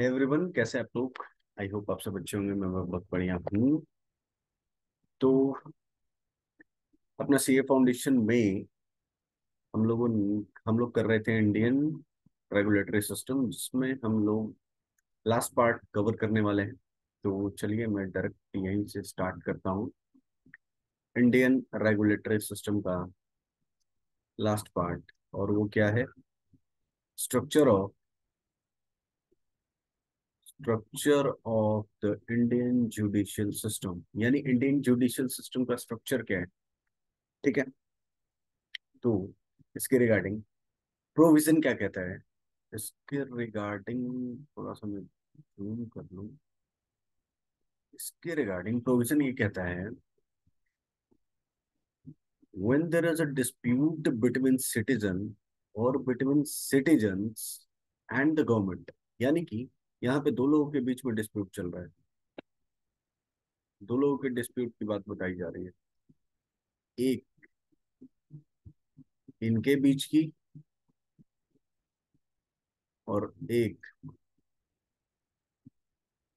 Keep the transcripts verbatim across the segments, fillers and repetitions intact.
Everyone, कैसे आप लोग? आई होप आप सब अच्छे होंगे। मैं बहुत बढ़िया हूँ। तो अपना सीए फाउंडेशन में हम लोगों हम लोग कर रहे थे इंडियन रेगुलेटरी सिस्टम, जिसमें हम लोग लास्ट पार्ट कवर करने वाले हैं। तो चलिए मैं डायरेक्ट यहीं से स्टार्ट करता हूँ। इंडियन रेगुलेटरी सिस्टम का लास्ट पार्ट, और वो क्या है? Structure of structure of the Indian judicial system, यानी इंडियन ज्यूडिशियल सिस्टम का स्ट्रक्चर क्या है। ठीक है, तो इसके रिगार्डिंग प्रोविजन क्या कहता है, इसके रिगार्डिंग थोड़ा सा मैं ज़ूम कर लूं। इसके रिगार्डिंग प्रोविजन ये कहता है, when there is a dispute between citizen or between citizens and the government, यानी कि यहाँ पे दो लोगों के बीच में डिस्प्यूट चल रहा है, दो लोगों के डिस्प्यूट की बात बताई जा रही है, एक इनके बीच की और एक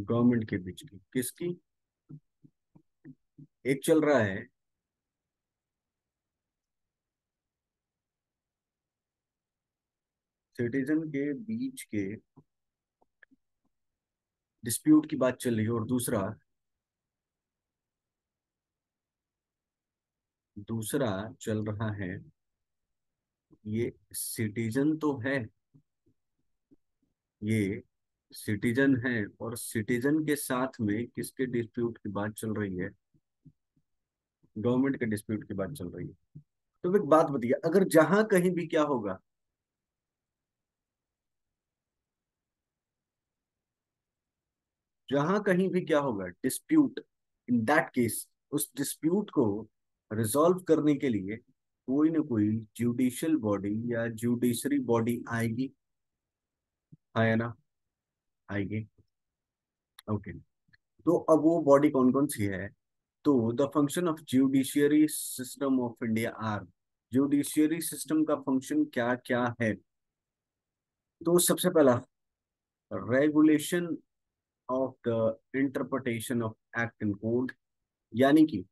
गवर्नमेंट के बीच की। किसकी? एक चल रहा है सिटीजन के बीच के डिस्प्यूट की बात चल रही है, और दूसरा दूसरा चल रहा है, ये सिटीजन तो है, ये सिटीजन है, और सिटीजन के साथ में किसके डिस्प्यूट की बात चल रही है? गवर्नमेंट के डिस्प्यूट की बात चल रही है। तो एक बात बताइए, अगर जहां कहीं भी क्या होगा, जहां कहीं भी क्या होगा डिस्प्यूट, इन दैट केस उस डिस्प्यूट को रिजॉल्व करने के लिए कोई ना कोई ज्यूडिशियल बॉडी या ज्यूडिशरी बॉडी आएगी, है ना? आएगी। ओके, तो अब वो बॉडी कौन कौन सी है? तो the function of judiciary system of India are, judiciary system का फंक्शन क्या क्या है? तो सबसे पहला, regulation of the interpretation of act and code, यानी कि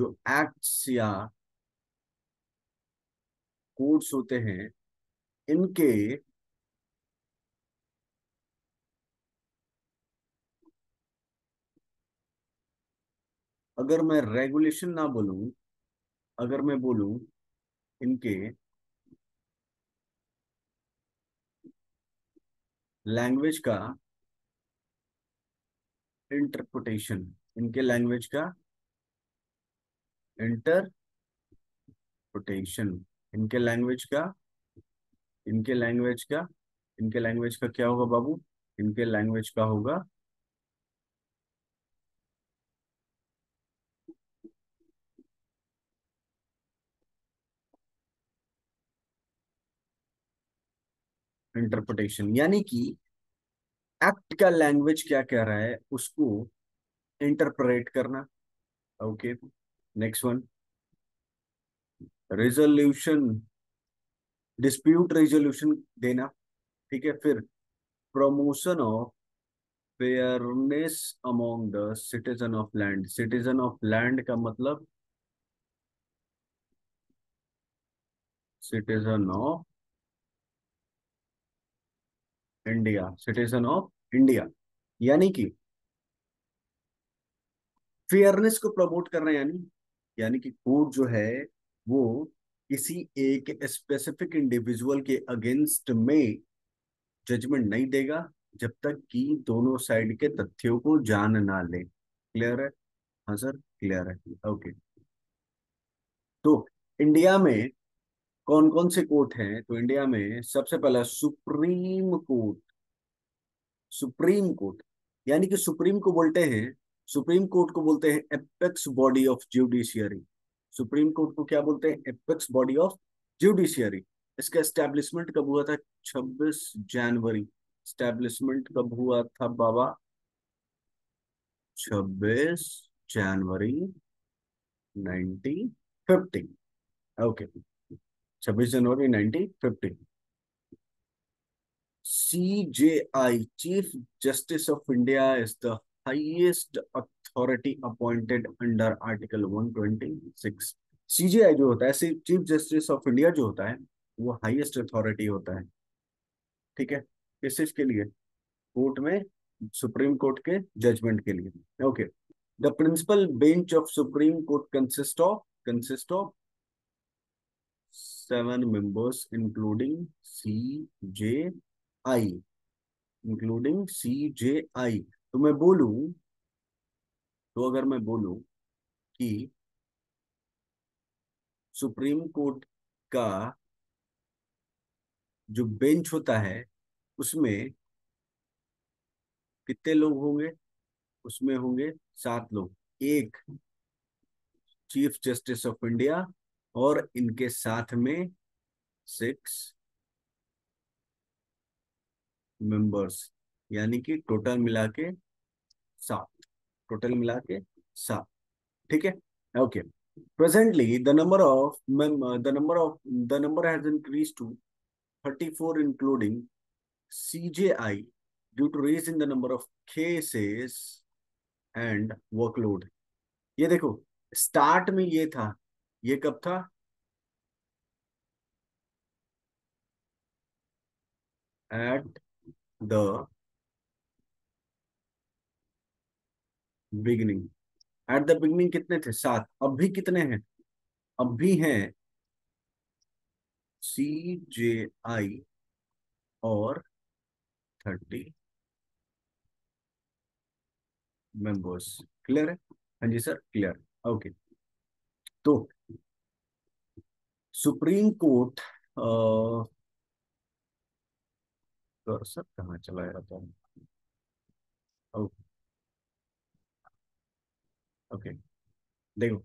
जो एक्ट्स या कोड्स होते हैं, इनके अगर मैं रेगुलेशन ना बोलूं, अगर मैं बोलूं इनके लैंग्वेज का इंटरप्रिटेशन, इनके लैंग्वेज का इंटरप्रिटेशन, इनके लैंग्वेज का इनके लैंग्वेज का इनके लैंग्वेज का क्या होगा बाबू? इनके लैंग्वेज का होगा इंटरप्रिटेशन, यानी कि एक्ट का लैंग्वेज क्या कह रहा है उसको इंटरप्रेट करना। Okay, next one, resolution, dispute resolution देना। ठीक है, फिर promotion of fairness among the citizen of land, citizen of land का मतलब citizen of India, citizen of India, यानी कि फेयरनेस को प्रमोट करना, यानी यानी कि कोड जो है वो किसी एक स्पेसिफिक इंडिविजुअल के अगेंस्ट में जजमेंट नहीं देगा जब तक कि दोनों साइड के तथ्यों को जान ना ले। क्लियर है? हाँ सर, क्लियर है। ओके, तो इंडिया में कौन कौन से कोर्ट हैं? तो इंडिया में सबसे पहला सुप्रीम कोर्ट, सुप्रीम कोर्ट यानी कि सुप्रीम को बोलते हैं सुप्रीम कोर्ट को बोलते हैं apex body of judiciary. Supreme court को क्या बोलते हैं? Apex body of judiciary. इसका एस्टेब्लिशमेंट कब हुआ था? छब्बीस जनवरी। एस्टेब्लिशमेंट कब हुआ था बाबा? छब्बीस जनवरी नाइनटीन फिफ्टी। ओके, छब्बीस जनवरी nineteen fifty. C J I, Chief Justice of India, is the highest authority appointed under Article one twenty-six. C J I जो होता है, Chief Justice of India जो होता है, वो highest authority होता है, ठीक है, इस चीज के लिए, कोर्ट में, सुप्रीम कोर्ट के जजमेंट के लिए. Okay, the principal bench of supreme court consist of consist of seven members, including C J I, including C J I. तो मैं बोलूं, तो अगर मैं बोलूं कि सुप्रीम कोर्ट का जो बेंच होता है उसमें कितने लोग होंगे? उसमें होंगे सात लोग, एक चीफ जस्टिस ऑफ इंडिया और इनके साथ में सिक्स मेंबर्स, यानी कि टोटल मिला के सात, टोटल मिला के सात, ठीक है. Okay, presently the number of the number of the number has increase to thirty four including C J I due to raise in the number of cases and workload. ये देखो, स्टार्ट में ये था, ये कब था? At the beginning, at the beginning कितने थे? सात. अब भी कितने हैं? अब भी हैं C J I और थर्टी मेंबर्स. क्लियर है? हाँ जी सर, क्लियर. ओके, तो सुप्रीम कोर्ट तो सर कहाँ चला जाता है? ओके ओके, देखो,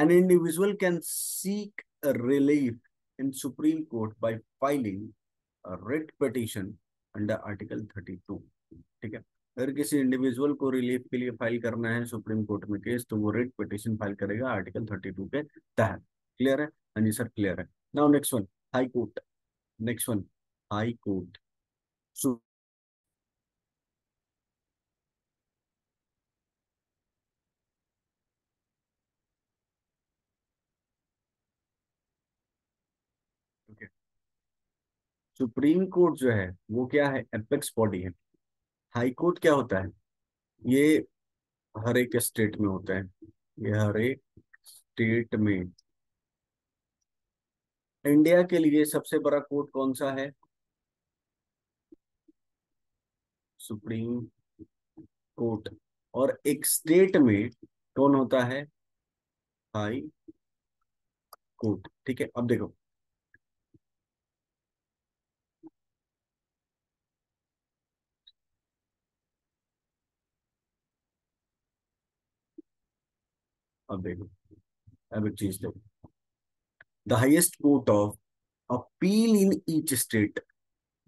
an individual can seek relief in supreme court by filing writ petition under article thirty two, ठीक है. अगर किसी इंडिविजुअल को रिलीफ के लिए फाइल करना है सुप्रीम कोर्ट में केस, तो वो रिट पिटीशन फाइल करेगा आर्टिकल थर्टी टू के तहत. क्लियर है? हाँ जी सर, क्लियर है. Now next one, high court. Next one, high court. So okay, supreme court जो है वो क्या है? एपेक्स बॉडी है. हाई कोर्ट क्या होता है? ये हर एक स्टेट में होता है, ये हर एक स्टेट में. इंडिया के लिए सबसे बड़ा कोर्ट कौन सा है? Supreme court. और एक स्टेट में कौन होता है? हाई कोर्ट, ठीक है. अब देखो, अब देखो, अब एक चीज देखो, the highest court of appeal in each state.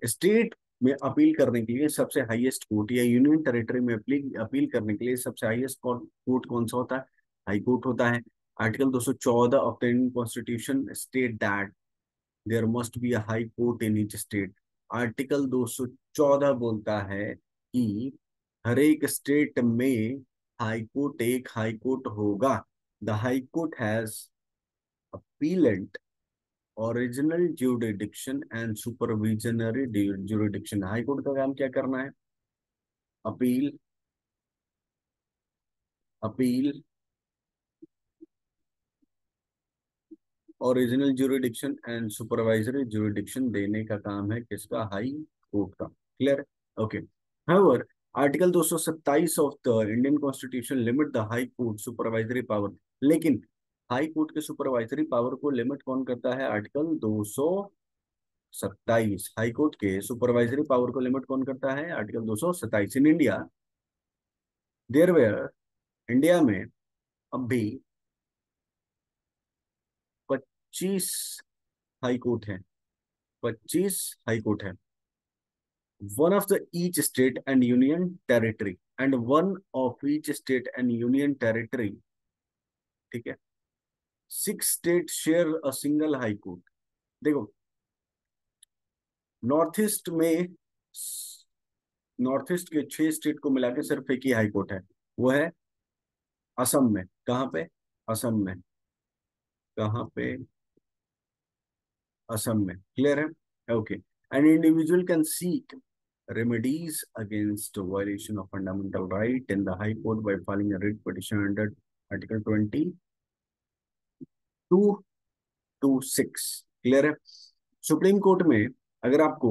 State में अपील करने के लिए सबसे हाईएस्ट कोर्ट, या यूनियन टेरिटरी में अपील अपील करने के लिए सबसे हाईएस्ट कोर्ट कौन सा होता है? हाई कोर्ट होता है. आर्टिकल दो सौ चौदह of the Indian constitution state that there must be a high court in each state. Article दो सौ चौदह बोलता है कि हर एक स्टेट में हाई कोर्ट, एक हाई कोर्ट होगा. The High Court has appellant, original jurisdiction and supervisory jurisdiction. High Court का काम क्या करना है? Appeal, appeal, original jurisdiction and supervisory jurisdiction देने का काम है किसका? High Court का. Clear? Okay. However, आर्टिकल दो सौ सत्ताईस of the Indian constitution limit the high court supervisory power. लेकिन हाई कोर्ट के सुपरवाइजरी पावर को लिमिट कौन करता है? आर्टिकल दो सौ सत्ताईस. हाई कोर्ट के सुपरवाइजरी पावर को लिमिट कौन करता है? आर्टिकल दो सौ सत्ताईस. In India there were, India में अब भी पच्चीस हाई कोर्ट है, पच्चीस हाई कोर्ट है. One of the each state and union territory, and one of each state and union territory. ठीक है. Six states share a single high court. देखो, नॉर्थ ईस्ट में नॉर्थ ईस्ट के छह state को मिला के सिर्फ एक ही हाई कोर्ट है, वो है असम में। कहाँ पे? असम में। कहाँ पे? असम में। क्लियर है? Okay. And individual can seek remedies against violation of fundamental right in the High Court by filing a writ petition under Article twenty-two twenty-six। Clear है? सुप्रीम कोर्ट में अगर आपको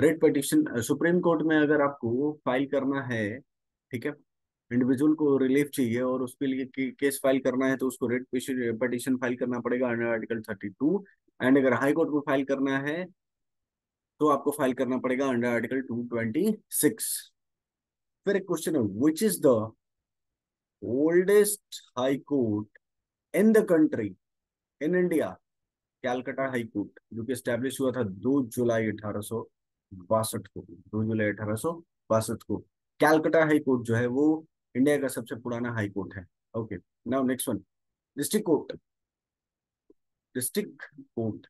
रेट पिटिशन सुप्रीम कोर्ट में अगर आपको file करना है, ठीक है, इंडिविजुअल को रिलीफ चाहिए और उसके लिए के, केस फाइल करना है तो उसको रेट पिटिशन फाइल करना पड़ेगा under article thirty two. And अगर हाई कोर्ट को फाइल करना है तो आपको फाइल करना पड़ेगा under article two twenty six. फिर एक क्वेश्चन है, which is the oldest high court in the country in India? Calcutta high court, जो कि एस्टेब्लिश हुआ था दो जुलाई अठारह सौ बासठ को। दो जुलाई अठारह सौ बासठ को कैलकाटा हाई कोर्ट जो है वो इंडिया का सबसे पुराना हाई कोर्ट है। Okay, now next one, district court. District court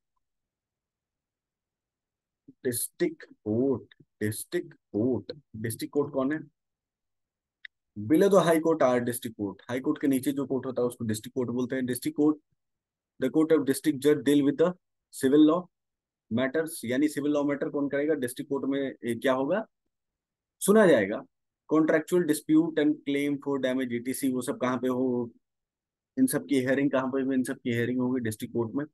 district court district court district court कौन है? Below the high court are district court. High court के नीचे जो कोर्ट होता है उसको डिस्ट्रिक्ट कोर्ट बोलते हैं। District court, the court of district जज deal with the civil law matters, यानी सिविल लॉ मैटर कौन करेगा? डिस्ट्रिक्ट कोर्ट में क्या होगा? सुना जाएगा। Contractual dispute and claim for damage E T C, वो सब कहाँ पे हो? इन सब की हेयरिंग कहाँ पे? इन सब की हेयरिंग होगी डिस्ट्रिक्ट कोर्ट में।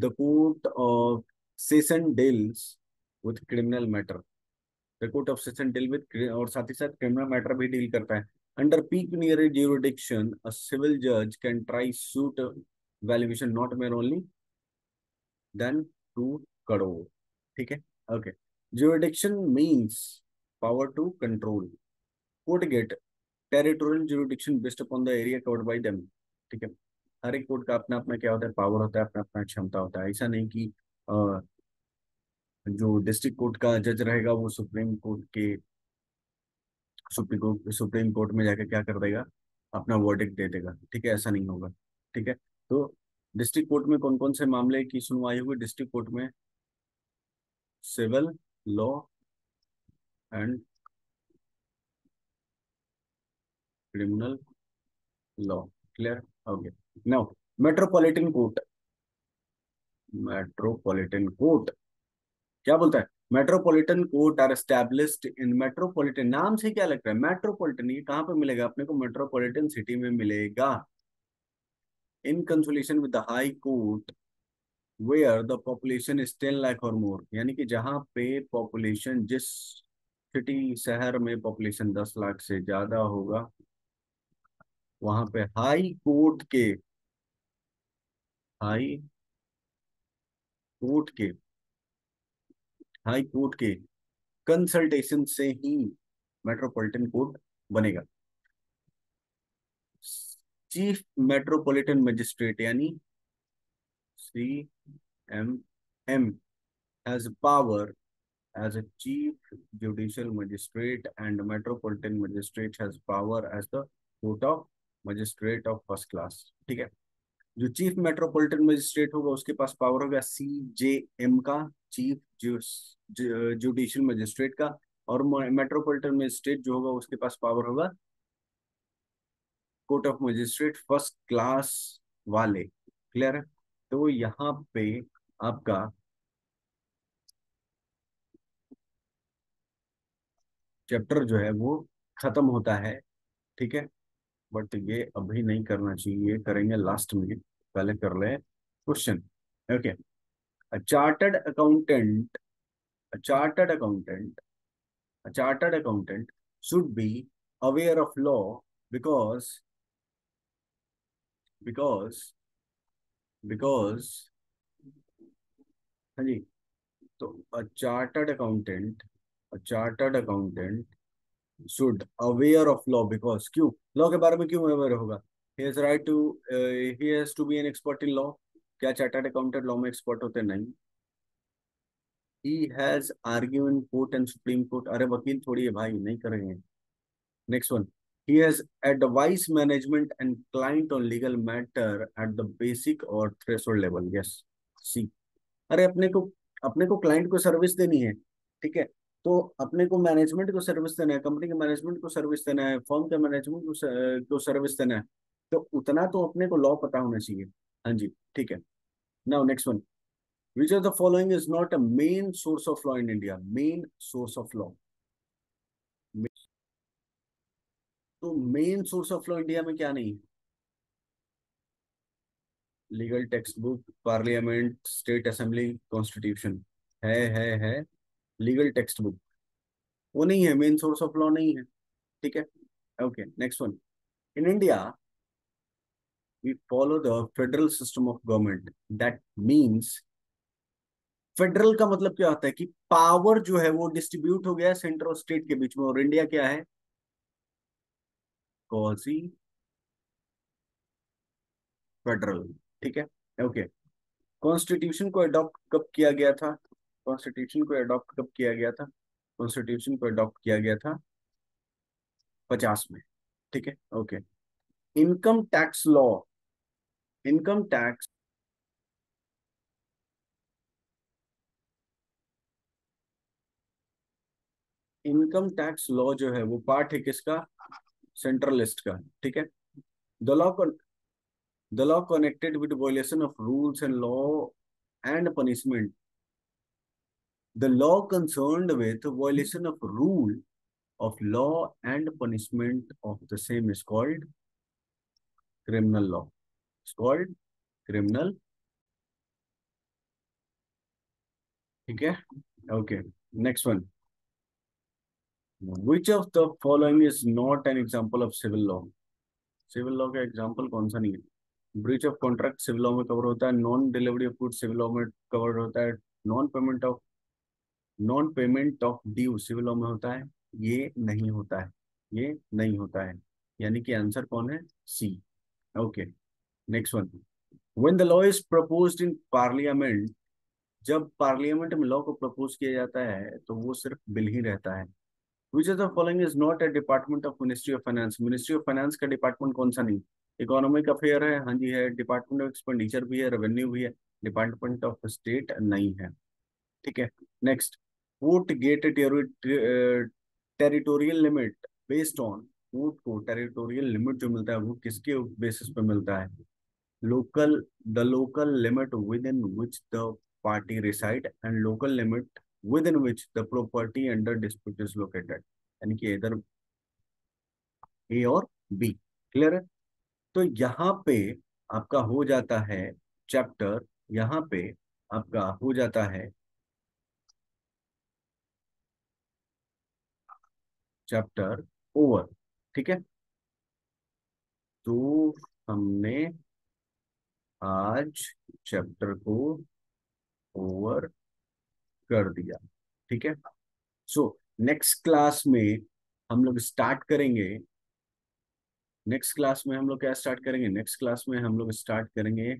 The court of session deals with criminal matter, the court of session deal with और साथ ही साथ क्रिमिनल मैटर भी डील करता है। Under pecuniary jurisdiction a civil जज can try suit valuation not more only then two crore. ठीक है, okay. Jurisdiction means power to control. Court get territorial jurisdiction based upon the area covered by them. ठीक है, हर एक court का अपना अपना क्या होता है? पावर होता है, अपना अपना क्षमता होता है। ऐसा नहीं कि आ, जो डिस्ट्रिक्ट कोर्ट का जज रहेगा वो सुप्रीम कोर्ट के सुप्रीम कोर्ट सुप्रीम कोर्ट में जाकर क्या कर देगा? अपना वर्डिक्ट दे देगा। ठीक है, ऐसा नहीं होगा। ठीक है, तो डिस्ट्रिक्ट कोर्ट में कौन कौन से मामले की सुनवाई हुई? डिस्ट्रिक्ट कोर्ट में civil law and criminal law. Clear? Okay, now metropolitan court. Metropolitan court क्या बोलता है? Metropolitan court are established in metropolitan, नाम से क्या लगता है? मेट्रोपॉलिटन, ये कहाँ पे मिलेगा अपने को? मेट्रोपॉलिटन सिटी में मिलेगा। In consolation with the high court where the population is ten lakh और मोर, यानी कि जहाँ पे पॉपुलेशन, जिस सिटी शहर में पॉपुलेशन दस लाख से ज्यादा होगा, वहां पे हाई कोर्ट के हाई कोर्ट के हाई कोर्ट के कंसल्टेशन से ही मेट्रोपॉलिटन कोर्ट बनेगा। चीफ मेट्रोपॉलिटन मजिस्ट्रेट यानी C M M has power as a chief judicial magistrate and metropolitan magistrate has power as the court of magistrate of first class. ठीक है, जो chief metropolitan magistrate होगा उसके पास power होगा C J M का, chief judicial magistrate का, और मेट्रोपॉलिटन मजिस्ट्रेट जो होगा उसके पास पावर होगा court of magistrate first class वाले। क्लियर है? तो यहाँ पे आपका चैप्टर जो है वो खत्म होता है। ठीक है, बट ये अभी नहीं करना चाहिए, ये करेंगे लास्ट में, पहले कर ले question. Okay, a chartered accountant a chartered accountant a chartered accountant should be aware of law because because because हाँ जी, तो a chartered accountant a chartered accountant should aware of law because क्यों? Law के बारे में क्यों aware होगा? he has right to uh, he has to be an expert in law। क्या चार्टर्ड अकाउंटेंट लॉ में एक्सपर्ट होते? नहीं। he has argued in court and supreme court, अरे वकील थोड़ी है भाई, नहीं करेंगे। next one, he has advised management and client on legal matter at the basic or threshold level। yes, see, अरे अपने को अपने को क्लाइंट को सर्विस देनी है, ठीक है, तो अपने को मैनेजमेंट को सर्विस देना है, कंपनी के मैनेजमेंट को सर्विस देना है, फर्म के मैनेजमेंट को को सर्विस देना है, तो उतना तो अपने को लॉ पता होना चाहिए। हाँ जी, ठीक है। Now next one, which of the following is not a main source of law in India. Main source of law, तो main source of law India में क्या नहीं है? Legal text book, parliament, state assembly, constitution है है है legal text book, वो नहीं है, मेन सोर्स ऑफ लॉ नहीं है, ठीक है। Okay next one, in India we follow the federal system of government. That means federal का मतलब क्या होता है कि पावर जो है वो डिस्ट्रीब्यूट हो गया सेंटर और स्टेट के बीच में, और इंडिया क्या है? कॉसी फेडरल, ठीक है। ओके, कॉन्स्टिट्यूशन को अडॉप्ट कब किया गया था? कॉन्स्टिट्यूशन को अडॉप्ट कब किया गया था? कॉन्स्टिट्यूशन को अडॉप्ट किया गया था पचास में, ठीक है। Okay, income tax law, income tax income tax law जो है वो पार्ट है किसका? सेंट्रल लिस्ट का, ठीक है। The law The law connected with violation of rules and law and punishment. The law concerned with violation of rule of law and punishment of the same is called criminal law. It's called criminal. Okay. Okay. Next one. Which of the following is not an example of civil law? Civil law का example कौन सा नहीं है? Breach of contract civil law में cover होता है, non delivery of good civil law में cover होता है, non payment of non payment of due civil law में होता है, ये नहीं होता है, ये नहीं होता है, यानी कि आंसर कौन है? C. Okay next one, when the law is proposed in parliament, जब पार्लियामेंट में लॉ को प्रपोज किया जाता है तो वो सिर्फ बिल ही रहता है। Which of the following is not a department of ministry of finance, ministry of finance का डिपार्टमेंट कौन सा नहीं? इकोनॉमिक अफेयर है, हाँ जी है, डिपार्टमेंट ऑफ एक्सपेंडिचर भी है, रेवेन्यू भी है, डिपार्टमेंट ऑफ स्टेट नहीं है, ठीक है। Next, port get territorial limit based on, port को टेरिटोरियल लिमिट जो मिलता है वो किसके बेसिस पे मिलता है? Local, the local limit within which the party reside and local limit within which the property under dispute is located, यानी कि इधर ए और बी, क्लियर है। तो यहाँ पे आपका हो जाता है चैप्टर, यहाँ पे आपका हो जाता है चैप्टर ओवर, ठीक है। तो हमने आज चैप्टर को ओवर कर दिया, ठीक है। सो नेक्स्ट क्लास में हम लोग स्टार्ट करेंगे, नेक्स्ट क्लास में हम लोग क्या स्टार्ट करेंगे? नेक्स्ट क्लास में हम लोग स्टार्ट करेंगे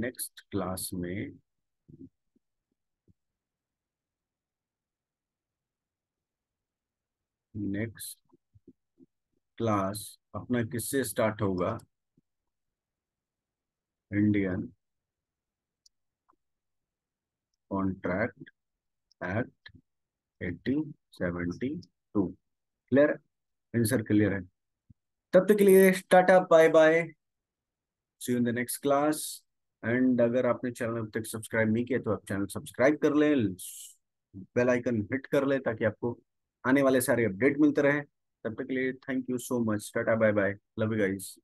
नेक्स्ट क्लास में नेक्स्ट क्लास अपना किससे स्टार्ट होगा? Indian contract act eighteen seventy two, clear, answer clear है। तब तक के लिए tata bye bye, see you in the next class. And अगर आपने चैनल अब तक सब्सक्राइब नहीं किया तो आप चैनल सब्सक्राइब कर लें, बेल आइकन हिट कर लें ताकि आपको आने वाले सारे अपडेट मिलते रहे। तब तक के लिए thank you so much, tata bye bye, love you guys.